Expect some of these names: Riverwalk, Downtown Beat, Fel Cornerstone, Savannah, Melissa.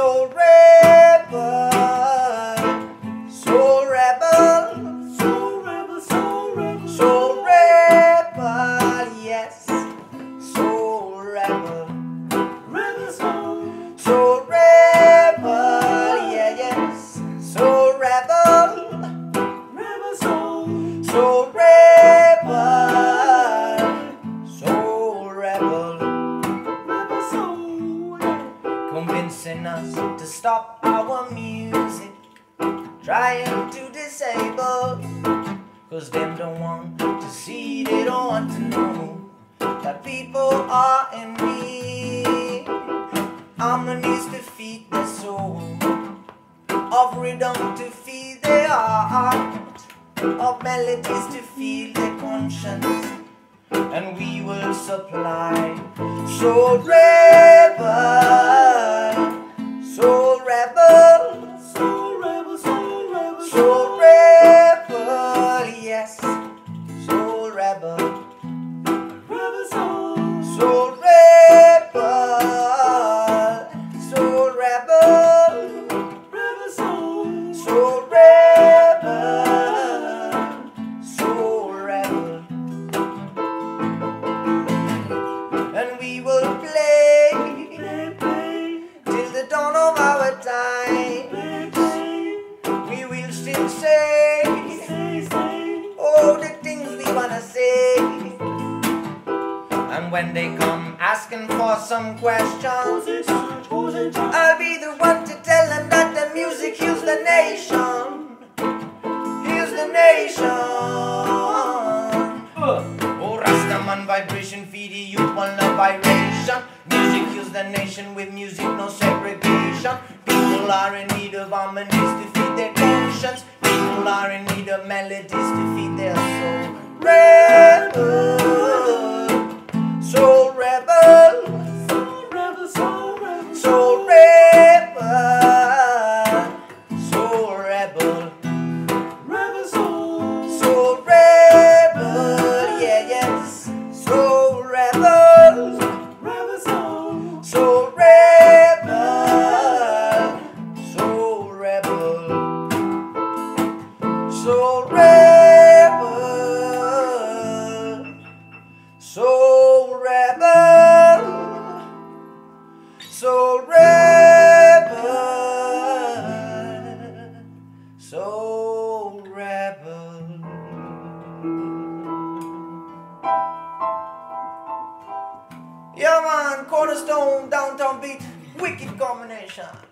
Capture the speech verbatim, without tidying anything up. soul rebel, soul rebel, soul rebel, soul rebel, soul rebel, yes, soul rebel, rebel soul, soul rebel, yeah, yes, soul rebel, rebel soul, soul rebel, soul rebel. Convincing us to stop our music, trying to disable, cause them don't want to see, they don't want to know that people are in need. Harmonies to feed the soul, of rhythm to feed their heart, of melodies to feed their conscience, and we will supply. So rebel, so rebel, so rebel, so rebel, so rebel, yes, so rebel, rebel soul, so rebel, so rebel, rebel soul, so rebel, so rebel, and we will play. And when they come asking for some questions, I'll be the one to tell them that the music heals the nation, heals the nation. Oh, Rastaman vibration, feed the youth one love vibration. Music heals the nation, with music no segregation. People are in need of harmonies to feed their conscience. People are in need of melodies to feed their soul. Rebel, soul rebel, soul rebel, soul rebel, soul rebel, soul rebel, rebel soul, soul rebel, yeah, yes, soul rebel, rebel soul, soul rebel, soul rebel, soul rebel. Soul rebel, soul rebel, soul rebel. Yeah man, Cornerstone, Downtown Beat, wicked combination.